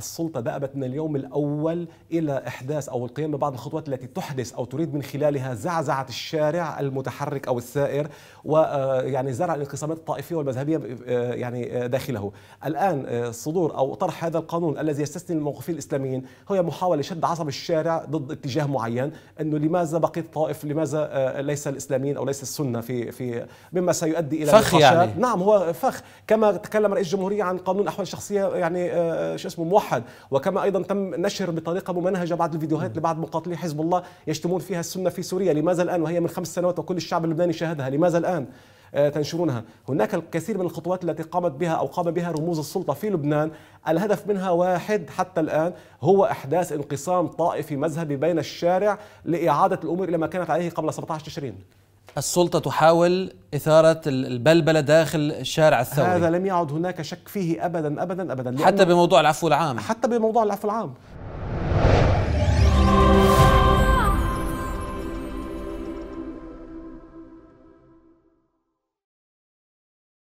السلطة دأبت من اليوم الأول إلى إحداث أو القيام ببعض الخطوات التي تحدث أو تريد من خلالها زعزعة الشارع المتحرك أو السائر، ويعني زرع الانقسامات الطائفية والمذهبية يعني داخله. الآن صدور أو طرح هذا القانون الذي يستثني الموقفين الإسلاميين هي محاولة شد عصب الشارع ضد اتجاه معين، أنه لماذا بقيت الطائف، لماذا ليس الإسلاميين أو ليس السنة في مما سيؤدي إلى فخ يعني. نعم هو فخ، كما تكلم رئيس الجمهورية عن قانون الأحوال الشخصية يعني شو اسمه موحد، وكما أيضا تم نشر بطريقة ممنهجة بعض الفيديوهات لبعض مقاتلي حزب الله يشتمون فيها السنة في سوريا. لماذا الآن وهي من 5 سنوات وكل الشعب اللبناني شاهدها؟ لماذا الآن تنشرونها؟ هناك الكثير من الخطوات التي قامت بها أو قام بها رموز السلطة في لبنان، الهدف منها واحد حتى الآن، هو إحداث انقسام طائفي مذهبي بين الشارع لإعادة الأمور إلى ما كانت عليه قبل 17 تشرين. السلطة تحاول إثارة البلبلة داخل الشارع الثوري، هذا لم يعد هناك شك فيه أبدا أبدا أبدا، حتى بموضوع العفو العام